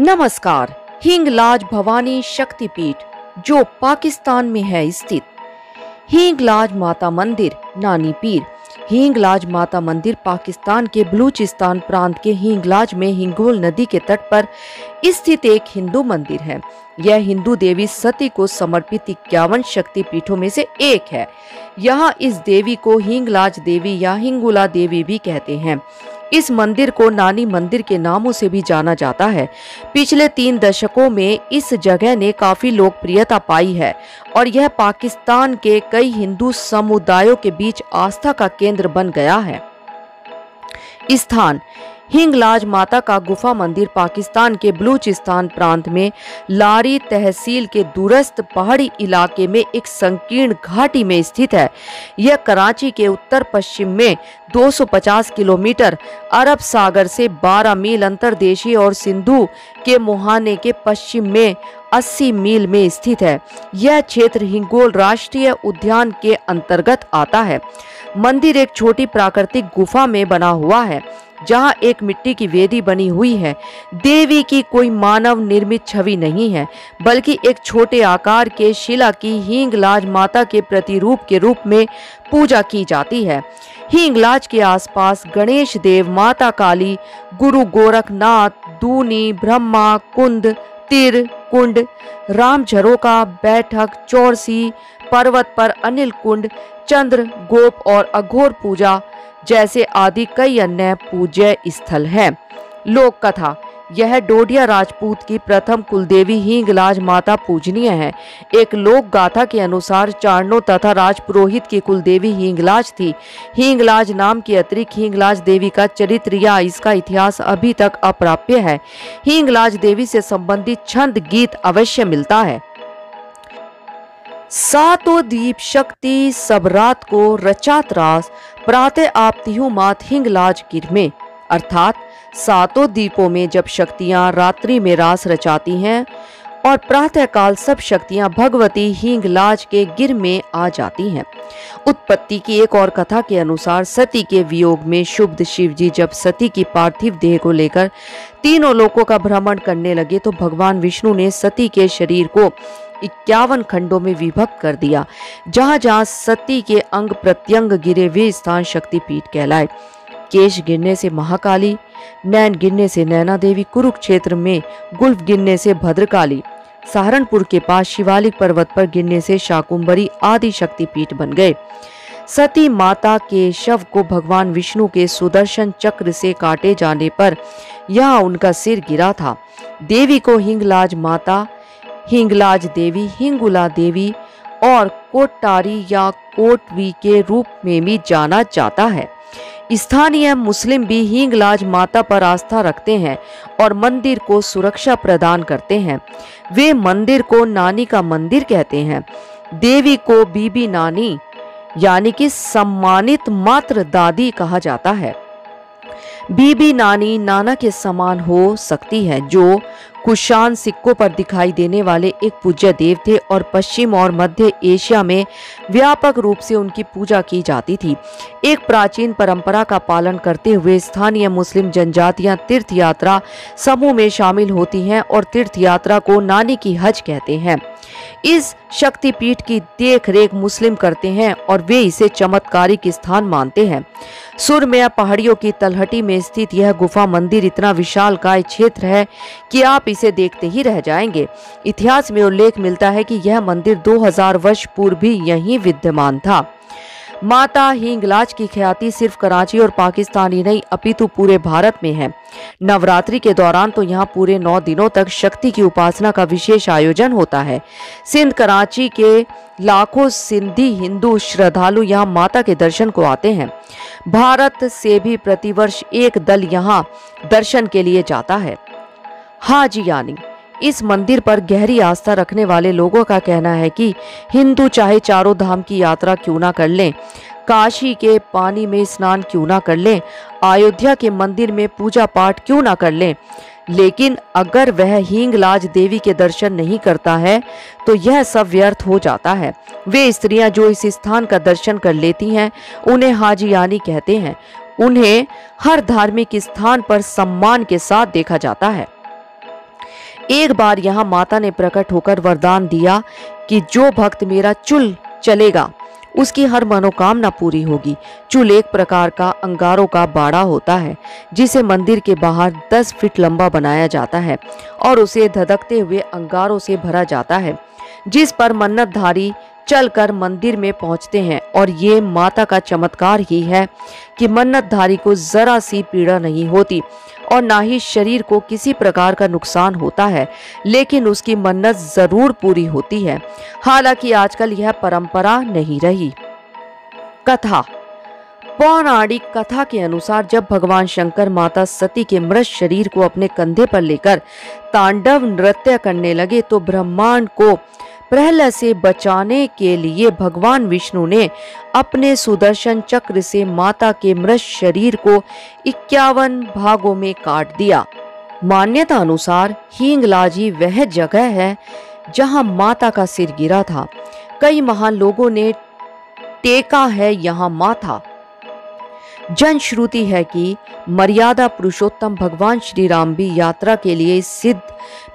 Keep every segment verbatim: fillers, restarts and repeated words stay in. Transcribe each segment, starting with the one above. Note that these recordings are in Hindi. नमस्कार। हिंगलाज भवानी शक्तिपीठ जो पाकिस्तान में है स्थित। हिंगलाज माता मंदिर नानी पीर। हिंगलाज माता मंदिर पाकिस्तान के बलूचिस्तान प्रांत के हिंगलाज में हिंगोल नदी के तट पर स्थित एक हिंदू मंदिर है। यह हिंदू देवी सती को समर्पित इक्यावन शक्तिपीठों में से एक है। यहाँ इस देवी को हिंगलाज देवी या हिंगुला देवी भी कहते हैं। इस मंदिर को नानी मंदिर के नामों से भी जाना जाता है। पिछले तीन दशकों में इस जगह ने काफी लोकप्रियता पाई है और यह पाकिस्तान के कई हिंदू समुदायों के बीच आस्था का केंद्र बन गया है। स्थान: हिंगलाज माता का गुफा मंदिर पाकिस्तान के बलूचिस्तान प्रांत में लारी तहसील के दूरस्थ पहाड़ी इलाके में एक संकीर्ण घाटी में स्थित है। यह कराची के उत्तर पश्चिम में दो सौ पचास किलोमीटर अरब सागर से बारह मील अंतर्देशीय और सिंधु के मुहाने के पश्चिम में अस्सी मील में स्थित है। यह क्षेत्र हिंगोल राष्ट्रीय उद्यान के अंतर्गत आता है। मंदिर एक छोटी प्राकृतिक गुफा में बना हुआ है जहाँ एक मिट्टी की वेदी बनी हुई है। देवी की कोई मानव निर्मित छवि नहीं है बल्कि एक छोटे आकार के शिला की हिंगलाज माता के प्रतिरूप के रूप में पूजा की जाती है। हिंगलाज के आसपास गणेश देव, माता काली, गुरु गोरखनाथ, दूनी, ब्रह्मा कुंड, तिर कुंड, राम झरोका, बैठक, चौरसी पर्वत पर अनिल कुंड, चंद्र गोप और अघोर पूजा जैसे आदि कई अन्य पूज्य स्थल हैं। लोक कथा: यह डोडिया राजपूत की प्रथम कुलदेवी हिंगलाज माता पूजनीय है। एक लोक गाथा के अनुसार चारणों तथा राजपुरोहित की कुलदेवी हिंगलाज थी। हिंगलाज नाम के अतिरिक्त हिंगलाज देवी का चरित्र या इसका इतिहास अभी तक अप्राप्य है। हिंगलाज देवी से संबंधित छंद गीत अवश्य मिलता है। सातो दीप शक्ति सब रात को रचा त्रास, प्रातः आपती हूँ मात हिंगलाज गिर में। अर्थात सातों दीपों में जब शक्तियाँ रात्रि में रास रचाती हैं और प्रातःकाल सब शक्तियाँ भगवती हिंगलाज के गिर में आ जाती हैं। उत्पत्ति की एक और कथा के अनुसार सती के वियोग में शुब्ध शिवजी जब सती की पार्थिव देह को लेकर तीनों लोकों का भ्रमण करने लगे तो भगवान विष्णु ने सती के शरीर को इक्यावन खंडों में विभक्त कर दिया। जहाँ जहाँ सती के अंग प्रत्यंग गिरे वे स्थान शक्तिपीठ कहलाए। केश गिरने से महाकाली, नैन गिरने से नैना देवी, कुरुक्षेत्र में गुल्फ गिरने से भद्रकाली, सहारनपुर के पास शिवालिक पर्वत पर गिरने से शाकुंभरी आदि शक्तिपीठ बन गए। सती माता के शव को भगवान विष्णु के सुदर्शन चक्र से काटे जाने पर यहाँ उनका सिर गिरा था। देवी को हिंगलाज माता, हिंगलाज देवी, हिंगुला देवी और कोटारी या कोटवी के रूप में भी जाना जाता है। स्थानीय मुस्लिम भी हिंगलाज माता पर आस्था रखते हैं और मंदिर को सुरक्षा प्रदान करते हैं। वे मंदिर को नानी का मंदिर कहते हैं। देवी को बीबी नानी यानी कि सम्मानित मात्र दादी कहा जाता है। बीबी नानी नाना के समान हो सकती है जो कुशान सिक्कों पर दिखाई देने वाले एक पूज्य देव थे और पश्चिम और मध्य एशिया में व्यापक रूप से उनकी पूजा की जाती थी। एक प्राचीन परंपरा का पालन करते हुए स्थानीय मुस्लिम जनजातियां तीर्थ यात्रा समूह में शामिल होती हैं और तीर्थ यात्रा को नानी की हज कहते हैं। इस शक्तिपीठ की देखरेख मुस्लिम करते हैं और वे इसे चमत्कारिक स्थान मानते हैं। सुरम्य पहाड़ियों की तलहटी में स्थित यह गुफा मंदिर इतना विशालकाय क्षेत्र है कि आप इसे देखते ही रह जाएंगे। इतिहास में उल्लेख मिलता है कि यह मंदिर दो हज़ार वर्ष पूर्व भी यहीं विद्यमान था। माता हिंगलाज की ख्याति सिर्फ कराची और पाकिस्तान ही नहीं अपितु पूरे भारत में है। नवरात्रि के दौरान तो यहाँ पूरे नौ दिनों तक शक्ति की उपासना का विशेष आयोजन होता है। सिंध कराची के लाखों सिंधी हिंदू श्रद्धालु यहाँ माता के दर्शन को आते हैं। भारत से भी प्रतिवर्ष एक दल यहाँ दर्शन के लिए जाता है। हाजी यानी इस मंदिर पर गहरी आस्था रखने वाले लोगों का कहना है कि हिंदू चाहे चारों धाम की यात्रा क्यों ना कर लें, काशी के पानी में स्नान क्यों ना कर लें, अयोध्या के मंदिर में पूजा पाठ क्यों ना कर लें, लेकिन अगर वह हिंगलाज देवी के दर्शन नहीं करता है तो यह सब व्यर्थ हो जाता है। वे स्त्रियां जो इस स्थान का दर्शन कर लेती हैं उन्हें हाजी यानी कहते हैं। उन्हें हर धार्मिक स्थान पर सम्मान के साथ देखा जाता है। एक बार यहाँ माता ने प्रकट होकर वरदान दिया कि जो भक्त मेरा चुल चलेगा उसकी हर मनोकामना पूरी होगी। चूल एक प्रकार का अंगारों का बाड़ा होता है जिसे मंदिर के बाहर दस फीट लंबा बनाया जाता है और उसे धधकते हुए अंगारों से भरा जाता है, जिस पर मन्नतधारी चलकर मंदिर में पहुंचते हैं। और ये माता का चमत्कार ही है कि मन्नतधारी को जरा सी पीड़ा नहीं होती और ना ही शरीर को किसी प्रकार का नुकसान होता है, लेकिन उसकी मन्नत जरूर पूरी होती है। हालांकि आजकल यह परंपरा नहीं रही। कथा पौराणिक कथा के अनुसार जब भगवान शंकर माता सती के मृत शरीर को अपने कंधे पर लेकर तांडव नृत्य करने लगे तो ब्रह्मांड को प्रहलाद से बचाने के लिए भगवान विष्णु ने अपने सुदर्शन चक्र से माता के मृत शरीर को इक्यावन भागों में काट दिया। मान्यता अनुसार हिंगलाज ही वह जगह है जहां माता का सिर गिरा था। कई महान लोगों ने टेका है यहां माथा। जनश्रुति है कि मर्यादा पुरुषोत्तम भगवान श्री राम भी यात्रा के लिए सिद्ध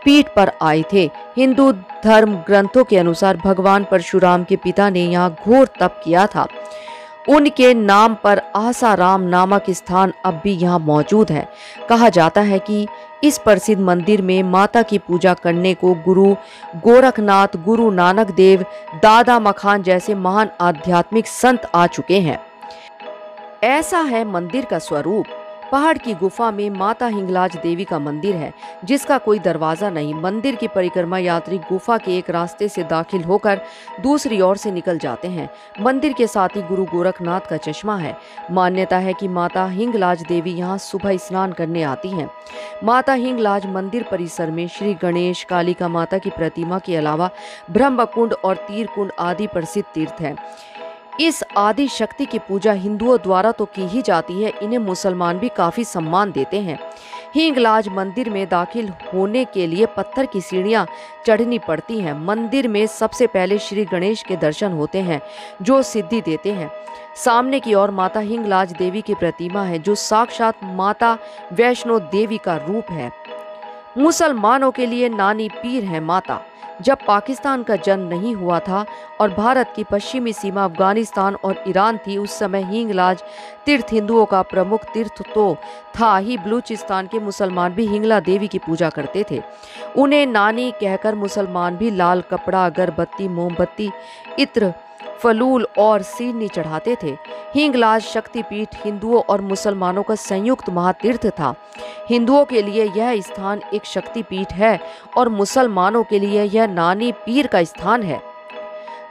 पीठ पर आए थे। हिंदू धर्म ग्रंथों के अनुसार भगवान परशुराम के पिता ने यहाँ घोर तप किया था। उनके नाम पर आसाराम नामक स्थान अब भी यहाँ मौजूद है। कहा जाता है कि इस प्रसिद्ध मंदिर में माता की पूजा करने को गुरु गोरखनाथ, गुरु नानक देव, दादा मखान जैसे महान आध्यात्मिक संत आ चुके हैं। ऐसा है मंदिर का स्वरूप। पहाड़ की गुफा में माता हिंगलाज देवी का मंदिर है जिसका कोई दरवाजा नहीं। मंदिर की परिक्रमा यात्री गुफा के एक रास्ते से दाखिल होकर दूसरी ओर से निकल जाते हैं। मंदिर के साथ ही गुरु गोरखनाथ का चश्मा है। मान्यता है कि माता हिंगलाज देवी यहाँ सुबह स्नान करने आती हैं। माता हिंगलाज मंदिर परिसर में श्री गणेश, कालिका माता की प्रतिमा के अलावा ब्रह्मकुंड और तीरकुंड आदि प्रसिद्ध तीर्थ है। इस आदि शक्ति की पूजा हिंदुओं द्वारा तो की ही जाती है, इन्हें मुसलमान भी काफी सम्मान देते हैं। हिंगलाज मंदिर में दाखिल होने के लिए पत्थर की सीढ़ियां चढ़नी पड़ती हैं। मंदिर में सबसे पहले श्री गणेश के दर्शन होते हैं जो सिद्धि देते हैं। सामने की ओर माता हिंगलाज देवी की प्रतिमा है जो साक्षात माता वैष्णो देवी का रूप है। मुसलमानों के लिए नानी पीर है माता। जब पाकिस्तान का जन्म नहीं हुआ था और भारत की पश्चिमी सीमा अफगानिस्तान और ईरान थी, उस समय हिंगलाज तीर्थ हिंदुओं का प्रमुख तीर्थ तो था ही, बलूचिस्तान के मुसलमान भी हिंगला देवी की पूजा करते थे। उन्हें नानी कहकर मुसलमान भी लाल कपड़ा, अगरबत्ती, मोमबत्ती, इत्र, फलूल और सीरनी चढ़ाते थे। हिंगलाज शक्तिपीठ हिंदुओं और मुसलमानों का संयुक्त महातीर्थ था। हिंदुओं के लिए यह स्थान एक शक्तिपीठ है और मुसलमानों के लिए यह नानी पीर का स्थान है।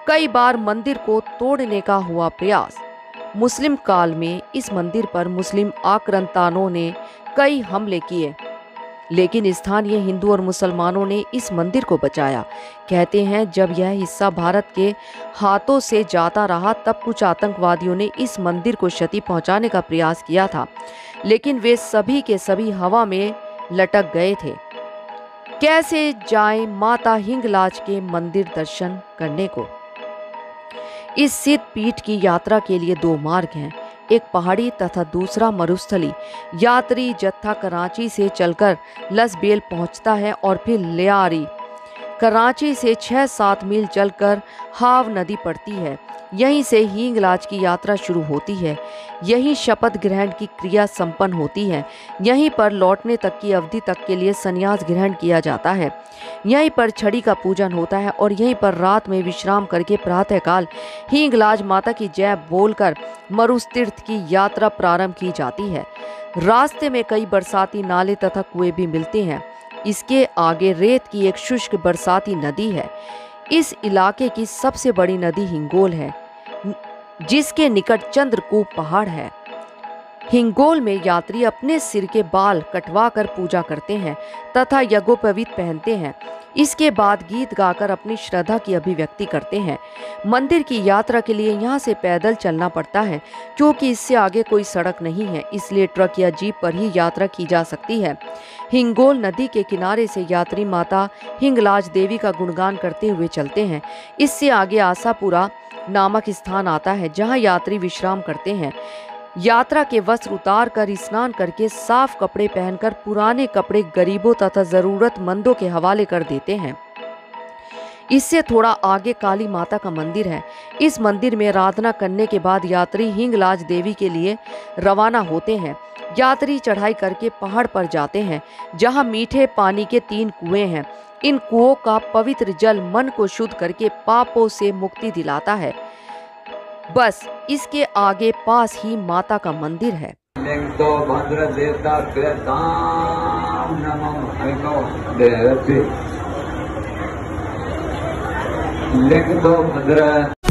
कई बार मंदिर को तोड़ने का हुआ प्रयास। मुस्लिम काल में इस मंदिर पर मुस्लिम आक्रांताओं ने कई हमले किए, लेकिन स्थानीय हिंदू और मुसलमानों ने इस मंदिर को बचाया। कहते हैं जब यह हिस्सा भारत के हाथों से जाता रहा तब कुछ आतंकवादियों ने इस मंदिर को क्षति पहुंचाने का प्रयास किया था, लेकिन वे सभी के सभी हवा में लटक गए थे। कैसे जाएं माता हिंगलाज के मंदिर दर्शन करने को? इस सिद्ध पीठ की यात्रा के लिए दो मार्ग हैं, एक पहाड़ी तथा दूसरा मरुस्थली। यात्री जत्था कराची से चलकर लसबेल पहुंचता है और फिर लियारी। कराची से छः सात मील चलकर हाव नदी पड़ती है। यहीं से हिंगलाज की यात्रा शुरू होती है। यहीं शपथ ग्रहण की क्रिया संपन्न होती है। यहीं पर लौटने तक की अवधि तक के लिए संन्यास ग्रहण किया जाता है। यहीं पर छड़ी का पूजन होता है और यहीं पर रात में विश्राम करके प्रातःकाल हिंगलाज माता की जय बोलकर मरुस्तीर्थ की यात्रा प्रारंभ की जाती है। रास्ते में कई बरसाती नाले तथा कुएँ भी मिलते हैं। इसके आगे रेत की एक शुष्क बरसाती नदी है। इस इलाके की सबसे बड़ी नदी हिंगोल है जिसके निकट चंद्रकूप पहाड़ है। हिंगोल में यात्री अपने सिर के बाल कटवा कर पूजा करते हैं तथा यज्ञोपवीत पहनते हैं। इसके बाद गीत गाकर अपनी श्रद्धा की अभिव्यक्ति करते हैं। मंदिर की यात्रा के लिए यहाँ से पैदल चलना पड़ता है क्योंकि इससे आगे कोई सड़क नहीं है, इसलिए ट्रक या जीप पर ही यात्रा की जा सकती है। हिंगोल नदी के किनारे से यात्री माता हिंगलाज देवी का गुणगान करते हुए चलते हैं। इससे आगे आशापुरा नामक स्थान आता है जहाँ यात्री विश्राम करते हैं। यात्रा के वस्त्र उतार कर स्नान करके साफ कपड़े पहनकर पुराने कपड़े गरीबों तथा जरूरतमंदों के हवाले कर देते हैं। इससे थोड़ा आगे काली माता का मंदिर है। इस मंदिर में आराधना करने के बाद यात्री हिंगलाज देवी के लिए रवाना होते हैं। यात्री चढ़ाई करके पहाड़ पर जाते हैं जहां मीठे पानी के तीन कुएं हैं। इन कुओं का पवित्र जल मन को शुद्ध करके पापों से मुक्ति दिलाता है। बस इसके आगे पास ही माता का मंदिर है। तो भद्र देवता नमः लिख दो भद्र।